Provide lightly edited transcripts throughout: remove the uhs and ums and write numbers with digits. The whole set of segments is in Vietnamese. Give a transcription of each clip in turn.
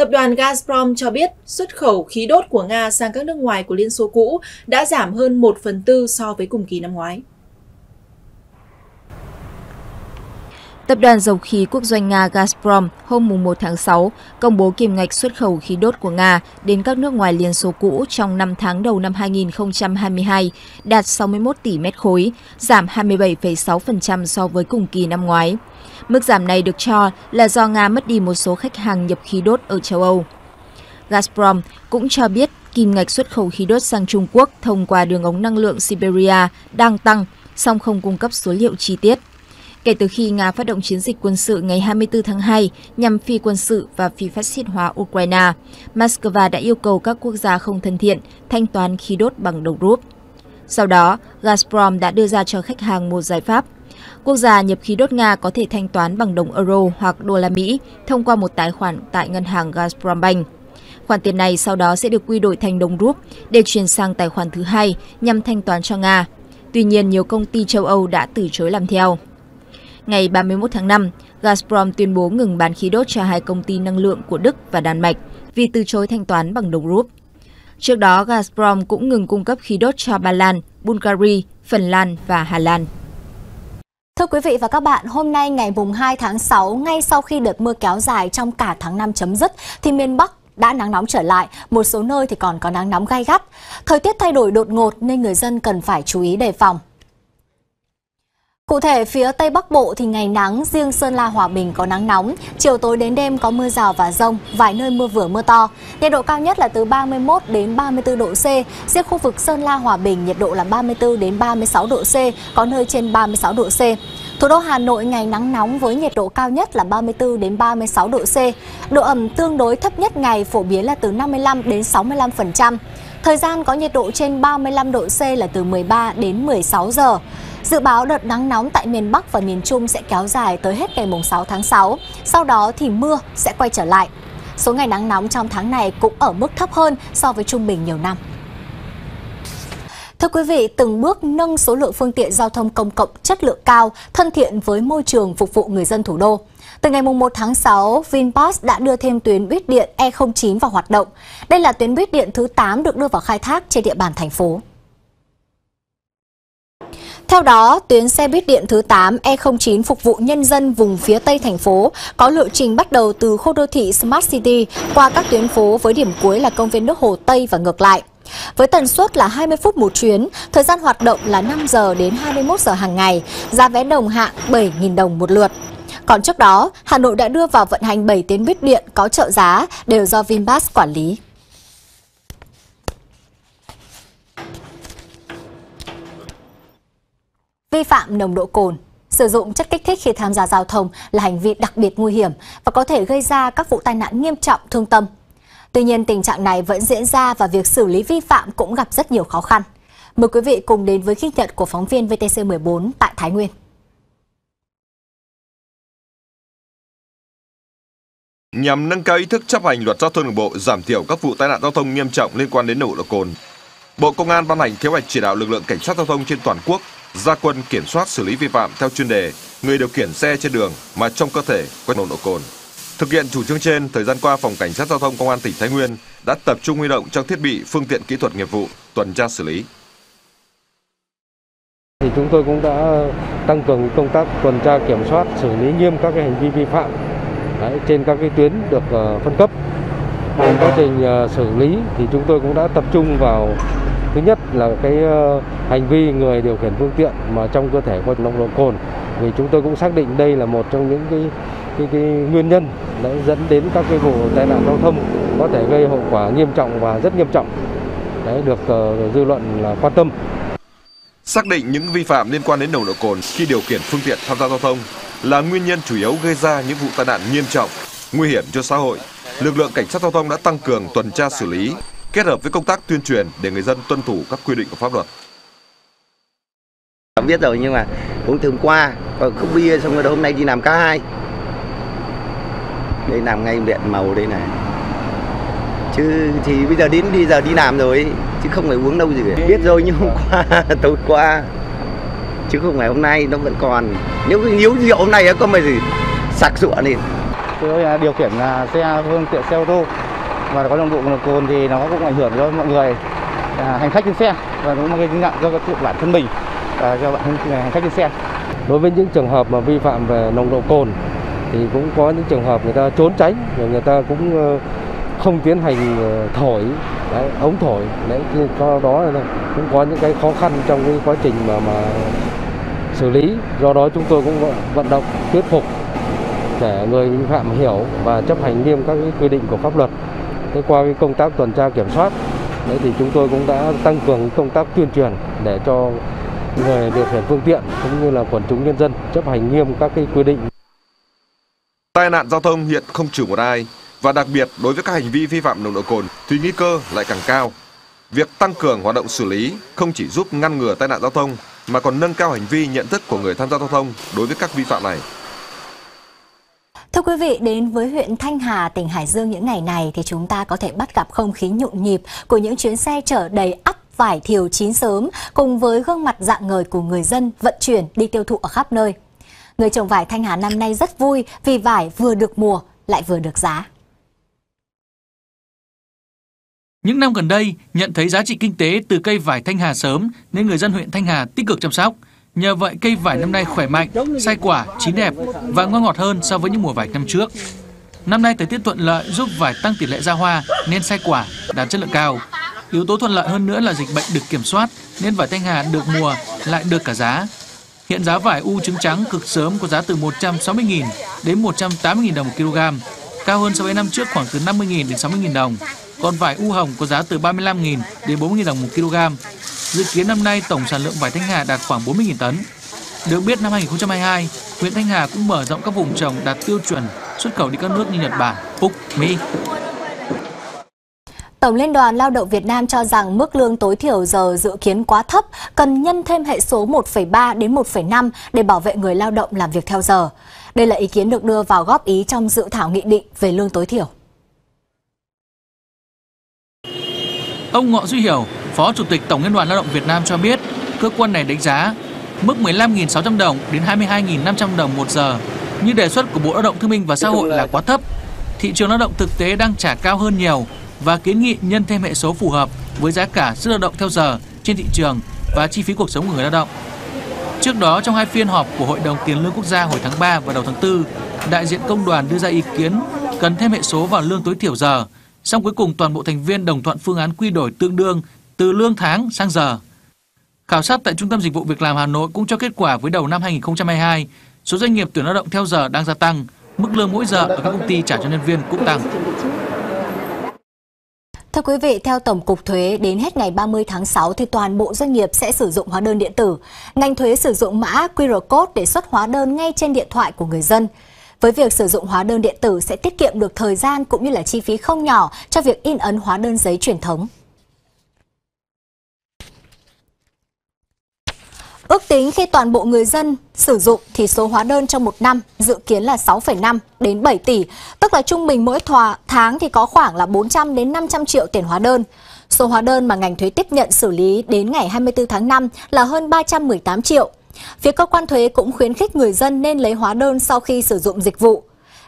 Tập đoàn Gazprom cho biết xuất khẩu khí đốt của Nga sang các nước ngoài của Liên Xô cũ đã giảm hơn 1/4 so với cùng kỳ năm ngoái. Tập đoàn dầu khí quốc doanh Nga Gazprom hôm 1 tháng 6 công bố kim ngạch xuất khẩu khí đốt của Nga đến các nước ngoài Liên Xô cũ trong 5 tháng đầu năm 2022 đạt 61 tỷ mét khối, giảm 27,6% so với cùng kỳ năm ngoái. Mức giảm này được cho là do Nga mất đi một số khách hàng nhập khí đốt ở châu Âu. Gazprom cũng cho biết kim ngạch xuất khẩu khí đốt sang Trung Quốc thông qua đường ống năng lượng Siberia đang tăng, song không cung cấp số liệu chi tiết. Kể từ khi Nga phát động chiến dịch quân sự ngày 24 tháng 2 nhằm phi quân sự và phi phát xít hóa Ukraine, Moscow đã yêu cầu các quốc gia không thân thiện thanh toán khí đốt bằng đồng rúp. Sau đó, Gazprom đã đưa ra cho khách hàng một giải pháp. Quốc gia nhập khí đốt Nga có thể thanh toán bằng đồng euro hoặc đô la Mỹ thông qua một tài khoản tại ngân hàng Gazprombank. Khoản tiền này sau đó sẽ được quy đổi thành đồng rúp để chuyển sang tài khoản thứ hai nhằm thanh toán cho Nga. Tuy nhiên, nhiều công ty châu Âu đã từ chối làm theo. Ngày 31 tháng 5, Gazprom tuyên bố ngừng bán khí đốt cho hai công ty năng lượng của Đức và Đan Mạch vì từ chối thanh toán bằng đồng rúp. Trước đó, Gazprom cũng ngừng cung cấp khí đốt cho Ba Lan, Bulgaria, Phần Lan và Hà Lan. Thưa quý vị và các bạn, hôm nay ngày 2 tháng 6, ngay sau khi đợt mưa kéo dài trong cả tháng 5 chấm dứt, thì miền Bắc đã nắng nóng trở lại, một số nơi thì còn có nắng nóng gay gắt. Thời tiết thay đổi đột ngột nên người dân cần phải chú ý đề phòng. Cụ thể, phía Tây Bắc Bộ thì ngày nắng, riêng Sơn La, Hòa Bình có nắng nóng, chiều tối đến đêm có mưa rào và dông, vài nơi mưa vừa mưa to. Nhiệt độ cao nhất là từ 31 đến 34 độ C, riêng khu vực Sơn La, Hòa Bình nhiệt độ là 34 đến 36 độ C, có nơi trên 36 độ C. Thủ đô Hà Nội ngày nắng nóng với nhiệt độ cao nhất là 34 đến 36 độ C, độ ẩm tương đối thấp nhất ngày phổ biến là từ 55 đến 65%. Thời gian có nhiệt độ trên 35 độ C là từ 13 đến 16 giờ. Dự báo đợt nắng nóng tại miền Bắc và miền Trung sẽ kéo dài tới hết ngày 6 tháng 6, sau đó thì mưa sẽ quay trở lại. Số ngày nắng nóng trong tháng này cũng ở mức thấp hơn so với trung bình nhiều năm. Thưa quý vị, từng bước nâng số lượng phương tiện giao thông công cộng chất lượng cao, thân thiện với môi trường phục vụ người dân thủ đô. Từ ngày 1 tháng 6, VinBus đã đưa thêm tuyến buýt điện E09 vào hoạt động. Đây là tuyến buýt điện thứ 8 được đưa vào khai thác trên địa bàn thành phố. Theo đó, tuyến xe buýt điện thứ 8 E09 phục vụ nhân dân vùng phía Tây thành phố có lộ trình bắt đầu từ khu đô thị Smart City qua các tuyến phố với điểm cuối là công viên nước Hồ Tây và ngược lại. Với tần suất là 20 phút một chuyến, thời gian hoạt động là 5 giờ đến 21 giờ hàng ngày, giá vé đồng hạng 7.000 đồng một lượt. Còn trước đó, Hà Nội đã đưa vào vận hành 7 tuyến buýt điện có trợ giá đều do VinBus quản lý. Vi phạm nồng độ cồn, sử dụng chất kích thích khi tham gia giao thông là hành vi đặc biệt nguy hiểm và có thể gây ra các vụ tai nạn nghiêm trọng, thương tâm. Tuy nhiên, tình trạng này vẫn diễn ra và việc xử lý vi phạm cũng gặp rất nhiều khó khăn. Mời quý vị cùng đến với ghi nhận của phóng viên VTC14 tại Thái Nguyên. Nhằm nâng cao ý thức chấp hành luật giao thông đường bộ, giảm thiểu các vụ tai nạn giao thông nghiêm trọng liên quan đến nồng độ cồn, Bộ Công an ban hành kế hoạch chỉ đạo lực lượng cảnh sát giao thông trên toàn quốc ra quân kiểm soát xử lý vi phạm theo chuyên đề người điều khiển xe trên đường mà trong cơ thể có nồng độ cồn. Thực hiện chủ trương trên, thời gian qua Phòng Cảnh sát Giao thông Công an tỉnh Thái Nguyên đã tập trung huy động trang thiết bị, phương tiện kỹ thuật nghiệp vụ tuần tra xử lý. Thì chúng tôi cũng đã tăng cường công tác tuần tra kiểm soát, xử lý nghiêm các cái hành vi vi phạm trên các cái tuyến được phân cấp. Trong quá trình xử lý thì chúng tôi cũng đã tập trung vào thứ nhất là cái hành vi người điều khiển phương tiện mà trong cơ thể có nồng độ cồn, vì chúng tôi cũng xác định đây là một trong những cái nguyên nhân đã dẫn đến các cái vụ tai nạn giao thông có thể gây hậu quả nghiêm trọng và rất nghiêm trọng. Đấy, được dư luận là quan tâm. Xác định những vi phạm liên quan đến nồng độ cồn khi điều khiển phương tiện tham gia giao thông là nguyên nhân chủ yếu gây ra những vụ tai nạn nghiêm trọng, nguy hiểm cho xã hội, lực lượng cảnh sát giao thông đã tăng cường tuần tra xử lý, kết hợp với công tác tuyên truyền để người dân tuân thủ các quy định của pháp luật. Đã biết rồi nhưng mà cũng thường qua, còn không bia xong rồi hôm nay đi làm ca hai. Đây làm ngay điện màu đây này. Chứ thì bây giờ đến đi giờ đi làm rồi chứ không phải uống đâu gì cả. Biết rồi nhưng hôm qua tối qua chứ không phải hôm nay nó vẫn còn. Nếu cái nhíu rượu hôm nay có mà gì sặc rượu lên. điều khiển xe phương tiện xe ô tô và có nồng độ cồn thì nó cũng ảnh hưởng cho mọi người hành khách trên xe và cũng gây gánh nặng cho bản thân mình và cho bản thân hành khách trên xe. Đối với những trường hợp mà vi phạm về nồng độ cồn thì cũng có những trường hợp người ta trốn tránh, rồi người ta cũng không tiến hành thổi đấy, ống thổi đấy, do đó cũng có những cái khó khăn trong cái quá trình mà xử lý. Do đó chúng tôi cũng vận động thuyết phục để người vi phạm hiểu và chấp hành nghiêm các cái quy định của pháp luật. Thế qua cái công tác tuần tra kiểm soát đấy thì chúng tôi cũng đã tăng cường công tác tuyên truyền để cho người điều khiển phương tiện cũng như là quần chúng nhân dân chấp hành nghiêm các cái quy định. Tai nạn giao thông hiện không trừ một ai và đặc biệt đối với các hành vi vi phạm nồng độ cồn thì nguy cơ lại càng cao. Việc tăng cường hoạt động xử lý không chỉ giúp ngăn ngừa tai nạn giao thông mà còn nâng cao hành vi nhận thức của người tham gia giao thông đối với các vi phạm này. Thưa quý vị, đến với huyện Thanh Hà, tỉnh Hải Dương những ngày này thì chúng ta có thể bắt gặp không khí nhộn nhịp của những chuyến xe chở đầy ắp vải thiều chín sớm cùng với gương mặt rạng ngời của người dân vận chuyển đi tiêu thụ ở khắp nơi. Người trồng vải Thanh Hà năm nay rất vui vì vải vừa được mùa lại vừa được giá. Những năm gần đây, nhận thấy giá trị kinh tế từ cây vải Thanh Hà sớm nên người dân huyện Thanh Hà tích cực chăm sóc. Nhờ vậy cây vải năm nay khỏe mạnh, sai quả, chín đẹp và ngon ngọt hơn so với những mùa vải năm trước. Năm nay thời tiết thuận lợi giúp vải tăng tỷ lệ ra hoa nên sai quả đạt chất lượng cao. Yếu tố thuận lợi hơn nữa là dịch bệnh được kiểm soát nên vải Thanh Hà được mùa lại được cả giá. Hiện giá vải u trứng trắng cực sớm có giá từ 160.000 đến 180.000 đồng một kg, cao hơn so với năm trước khoảng từ 50.000 đến 60.000 đồng. Còn vải u hồng có giá từ 35.000 đến 40.000 đồng một kg. Dự kiến năm nay tổng sản lượng vải Thanh Hà đạt khoảng 40.000 tấn. Được biết năm 2022, huyện Thanh Hà cũng mở rộng các vùng trồng đạt tiêu chuẩn xuất khẩu đi các nước như Nhật Bản, Úc, Mỹ. Tổng Liên đoàn Lao động Việt Nam cho rằng mức lương tối thiểu giờ dự kiến quá thấp, cần nhân thêm hệ số 1,3 đến 1,5 để bảo vệ người lao động làm việc theo giờ. Đây là ý kiến được đưa vào góp ý trong dự thảo nghị định về lương tối thiểu. Ông Ngọ Duy Hiểu, Phó Chủ tịch Tổng Liên đoàn Lao động Việt Nam cho biết, cơ quan này đánh giá mức 15.600 đồng đến 22.500 đồng một giờ như đề xuất của Bộ Lao động Thương binh và Xã hội là quá thấp. Thị trường lao động thực tế đang trả cao hơn nhiều và kiến nghị nhân thêm hệ số phù hợp với giá cả sức lao động theo giờ trên thị trường và chi phí cuộc sống của người lao động. Trước đó, trong hai phiên họp của Hội đồng Tiền lương Quốc gia hồi tháng 3 và đầu tháng 4, đại diện công đoàn đưa ra ý kiến cần thêm hệ số vào lương tối thiểu giờ, song cuối cùng toàn bộ thành viên đồng thuận phương án quy đổi tương đương từ lương tháng sang giờ. Khảo sát tại Trung tâm Dịch vụ Việc làm Hà Nội cũng cho kết quả với đầu năm 2022, số doanh nghiệp tuyển lao động theo giờ đang gia tăng, mức lương mỗi giờ ở các công ty trả cho nhân viên cũng tăng. Thưa quý vị, theo Tổng cục Thuế, đến hết ngày 30 tháng 6 thì toàn bộ doanh nghiệp sẽ sử dụng hóa đơn điện tử. Ngành thuế sử dụng mã QR code để xuất hóa đơn ngay trên điện thoại của người dân. Với việc sử dụng hóa đơn điện tử sẽ tiết kiệm được thời gian cũng như là chi phí không nhỏ cho việc in ấn hóa đơn giấy truyền thống. Ước tính khi toàn bộ người dân sử dụng thì số hóa đơn trong một năm dự kiến là 6,5 đến 7 tỷ, tức là trung bình mỗi tháng thì có khoảng là 400 đến 500 triệu tiền hóa đơn. Số hóa đơn mà ngành thuế tiếp nhận xử lý đến ngày 24 tháng 5 là hơn 318 triệu. Phía cơ quan thuế cũng khuyến khích người dân nên lấy hóa đơn sau khi sử dụng dịch vụ.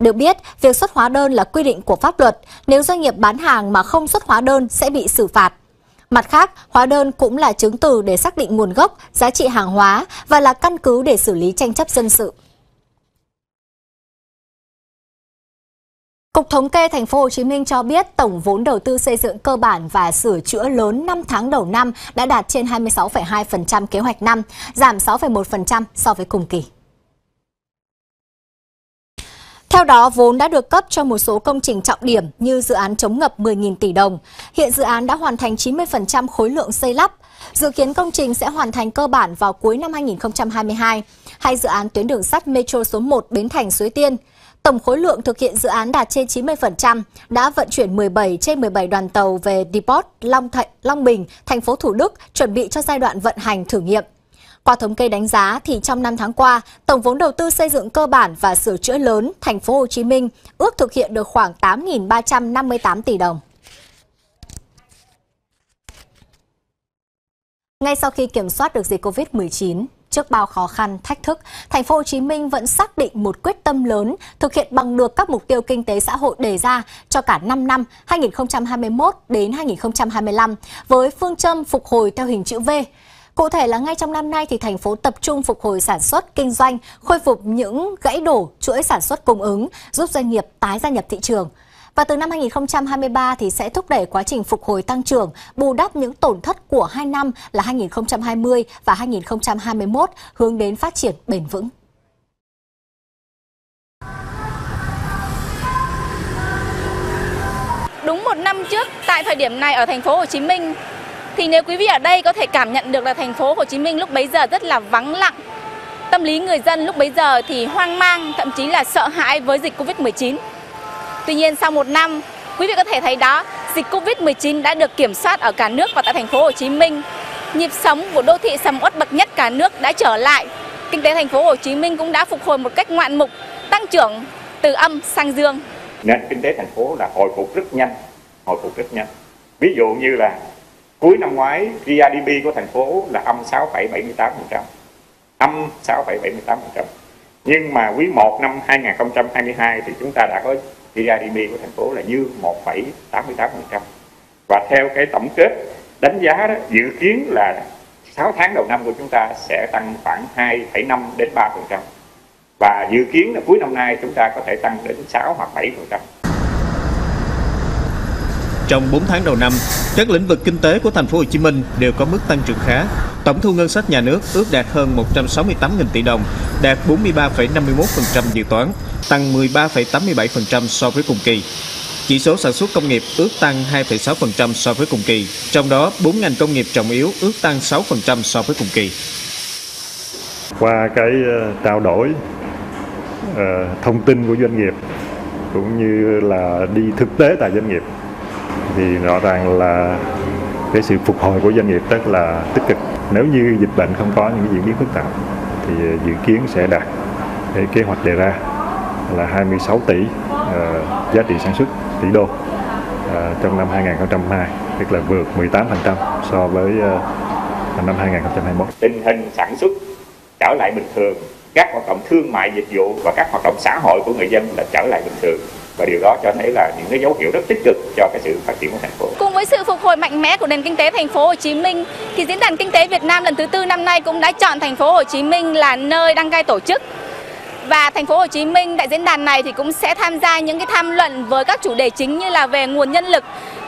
Được biết, việc xuất hóa đơn là quy định của pháp luật, nếu doanh nghiệp bán hàng mà không xuất hóa đơn sẽ bị xử phạt. Mặt khác, hóa đơn cũng là chứng từ để xác định nguồn gốc, giá trị hàng hóa và là căn cứ để xử lý tranh chấp dân sự. Cục Thống kê Thành phố Hồ Chí Minh cho biết tổng vốn đầu tư xây dựng cơ bản và sửa chữa lớn 5 tháng đầu năm đã đạt trên 26,2% kế hoạch năm, giảm 6,1% so với cùng kỳ. Theo đó, vốn đã được cấp cho một số công trình trọng điểm như dự án chống ngập 10.000 tỷ đồng. Hiện dự án đã hoàn thành 90% khối lượng xây lắp. Dự kiến công trình sẽ hoàn thành cơ bản vào cuối năm 2022. Hay dự án tuyến đường sắt Metro số 1 Bến Thành Suối Tiên. Tổng khối lượng thực hiện dự án đạt trên 90%, đã vận chuyển 17 trên 17 đoàn tàu về Depot, Long Thạnh, Long Bình, thành phố Thủ Đức chuẩn bị cho giai đoạn vận hành thử nghiệm. Qua thống kê đánh giá thì trong 5 tháng qua, tổng vốn đầu tư xây dựng cơ bản và sửa chữa lớn thành phố Hồ Chí Minh ước thực hiện được khoảng 8.358 tỷ đồng. Ngay sau khi kiểm soát được dịch Covid-19, Trước bao khó khăn, thách thức, Thành phố Hồ Chí Minh vẫn xác định một quyết tâm lớn thực hiện bằng được các mục tiêu kinh tế xã hội đề ra cho cả 5 năm 2021 đến 2025 với phương châm phục hồi theo hình chữ V. Cụ thể là ngay trong năm nay thì thành phố tập trung phục hồi sản xuất, kinh doanh, khôi phục những gãy đổ chuỗi sản xuất cung ứng, giúp doanh nghiệp tái gia nhập thị trường. Và từ năm 2023 thì sẽ thúc đẩy quá trình phục hồi tăng trưởng, bù đắp những tổn thất của 2 năm là 2020 và 2021 hướng đến phát triển bền vững. Đúng một năm trước, tại thời điểm này ở thành phố Hồ Chí Minh, thì nếu quý vị ở đây có thể cảm nhận được là thành phố Hồ Chí Minh lúc bấy giờ rất là vắng lặng. Tâm lý người dân lúc bấy giờ thì hoang mang, thậm chí là sợ hãi với dịch Covid-19. Tuy nhiên sau một năm, quý vị có thể thấy đó, dịch Covid-19 đã được kiểm soát ở cả nước và tại thành phố Hồ Chí Minh. Nhịp sống của đô thị sầm uất bậc nhất cả nước đã trở lại. Kinh tế thành phố Hồ Chí Minh cũng đã phục hồi một cách ngoạn mục, tăng trưởng từ âm sang dương. Nền kinh tế thành phố là hồi phục rất nhanh. Ví dụ như là cuối năm ngoái, GDP của thành phố là âm 6,78%. Nhưng mà quý 1 năm 2022 thì chúng ta đã có GDP của thành phố là dư 1,88%. Và theo cái tổng kết đánh giá đó, dự kiến là 6 tháng đầu năm của chúng ta sẽ tăng khoảng 2,5 đến 3%. Và dự kiến là cuối năm nay chúng ta có thể tăng đến 6 hoặc 7%. Trong 4 tháng đầu năm, các lĩnh vực kinh tế của thành phố Hồ Chí Minh đều có mức tăng trưởng khá. Tổng thu ngân sách nhà nước ước đạt hơn 168.000 tỷ đồng, đạt 43,51% dự toán, tăng 13,87% so với cùng kỳ. Chỉ số sản xuất công nghiệp ước tăng 2,6% so với cùng kỳ, trong đó 4 ngành công nghiệp trọng yếu ước tăng 6% so với cùng kỳ. Qua cái trao đổi thông tin của doanh nghiệp cũng như là đi thực tế tại doanh nghiệp thì rõ ràng là cái sự phục hồi của doanh nghiệp rất là tích cực. Nếu như dịch bệnh không có những diễn biến phức tạp thì dự kiến sẽ đạt cái kế hoạch đề ra là 26 tỷ giá trị sản xuất tỷ đô trong năm 2022, tức là vượt 18% so với năm 2021. Tình hình sản xuất trở lại bình thường, các hoạt động thương mại dịch vụ và các hoạt động xã hội của người dân là trở lại bình thường. Và điều đó cho thấy là những cái dấu hiệu rất tích cực cho cái sự phát triển của thành phố. Cùng với sự phục hồi mạnh mẽ của nền kinh tế thành phố Hồ Chí Minh thì diễn đàn kinh tế Việt Nam lần thứ 4 năm nay cũng đã chọn thành phố Hồ Chí Minh là nơi đăng cai tổ chức. Và thành phố Hồ Chí Minh tại diễn đàn này thì cũng sẽ tham gia những cái tham luận với các chủ đề chính như là về nguồn nhân lực,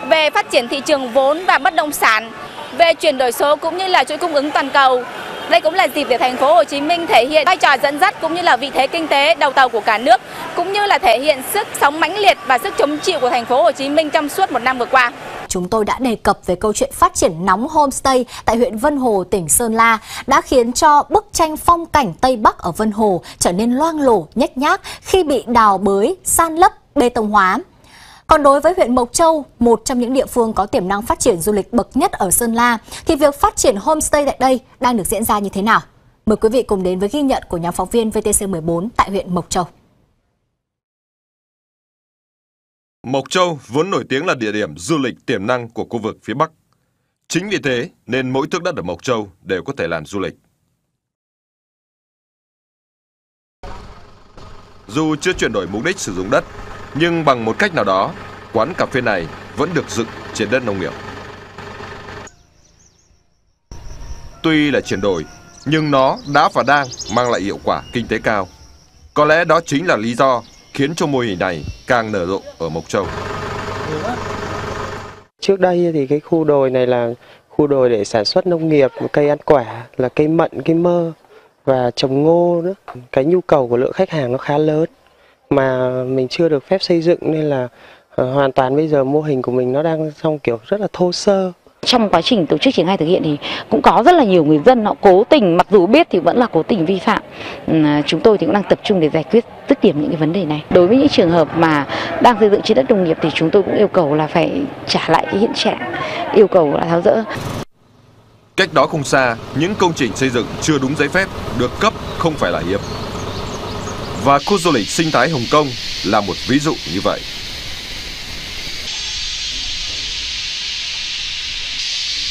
về phát triển thị trường vốn và bất động sản, về chuyển đổi số cũng như là chuỗi cung ứng toàn cầu. Đây cũng là dịp để thành phố Hồ Chí Minh thể hiện vai trò dẫn dắt cũng như là vị thế kinh tế đầu tàu của cả nước, cũng như là thể hiện sức sống mãnh liệt và sức chống chịu của thành phố Hồ Chí Minh trong suốt một năm vừa qua. Chúng tôi đã đề cập về câu chuyện phát triển nóng homestay tại huyện Vân Hồ, tỉnh Sơn La đã khiến cho bức tranh phong cảnh Tây Bắc ở Vân Hồ trở nên loang lổ, nhếch nhác khi bị đào bới, san lấp, bê tông hóa. Còn đối với huyện Mộc Châu, một trong những địa phương có tiềm năng phát triển du lịch bậc nhất ở Sơn La, thì việc phát triển homestay tại đây đang được diễn ra như thế nào? Mời quý vị cùng đến với ghi nhận của nhóm phóng viên VTC14 tại huyện Mộc Châu. Mộc Châu vốn nổi tiếng là địa điểm du lịch tiềm năng của khu vực phía Bắc. Chính vì thế nên mỗi thước đất ở Mộc Châu đều có thể làm du lịch. Dù chưa chuyển đổi mục đích sử dụng đất, nhưng bằng một cách nào đó, quán cà phê này vẫn được dựng trên đất nông nghiệp. Tuy là chuyển đổi, nhưng nó đã và đang mang lại hiệu quả kinh tế cao. Có lẽ đó chính là lý do khiến cho mô hình này càng nở rộ ở Mộc Châu. Trước đây thì cái khu đồi này là khu đồi để sản xuất nông nghiệp, cây ăn quả là cây mận, cây mơ và trồng ngô nữa. Cái nhu cầu của lượng khách hàng nó khá lớn mà mình chưa được phép xây dựng nên là hoàn toàn bây giờ mô hình của mình nó đang trong kiểu rất là thô sơ. Trong quá trình tổ chức triển khai thực hiện thì cũng có rất là nhiều người dân họ cố tình, mặc dù biết thì vẫn là cố tình vi phạm. Chúng tôi thì cũng đang tập trung để giải quyết dứt điểm những cái vấn đề này. Đối với những trường hợp mà đang xây dựng trên đất nông nghiệp thì chúng tôi cũng yêu cầu là phải trả lại cái hiện trạng, yêu cầu là tháo dỡ. Cách đó không xa, những công trình xây dựng chưa đúng giấy phép được cấp không phải là hiếm. Và khu du lịch sinh thái Hồng Kông là một ví dụ như vậy.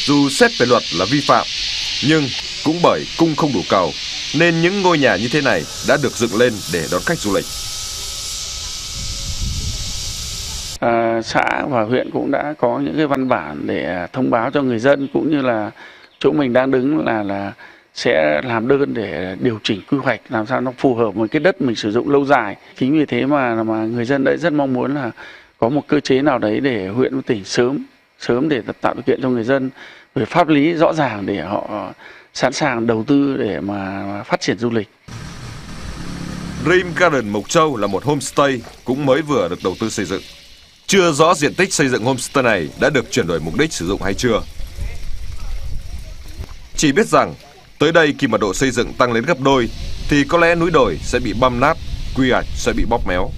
Dù xét về luật là vi phạm, nhưng cũng bởi cung không đủ cầu nên những ngôi nhà như thế này đã được dựng lên để đón khách du lịch. Xã và huyện cũng đã có những cái văn bản để thông báo cho người dân, cũng như là chỗ mình đang đứng là sẽ làm đơn để điều chỉnh quy hoạch làm sao nó phù hợp với cái đất mình sử dụng lâu dài. Chính vì thế mà người dân đã rất mong muốn là có một cơ chế nào đấy để huyện và tỉnh sớm để tạo điều kiện cho người dân về pháp lý rõ ràng để họ sẵn sàng đầu tư để mà phát triển du lịch. Dream Garden Mộc Châu là một homestay cũng mới vừa được đầu tư xây dựng. Chưa rõ diện tích xây dựng homestay này đã được chuyển đổi mục đích sử dụng hay chưa. Chỉ biết rằng tới đây khi mà độ xây dựng tăng lên gấp đôi thì có lẽ núi đồi sẽ bị băm nát, quy hoạch sẽ bị bóp méo.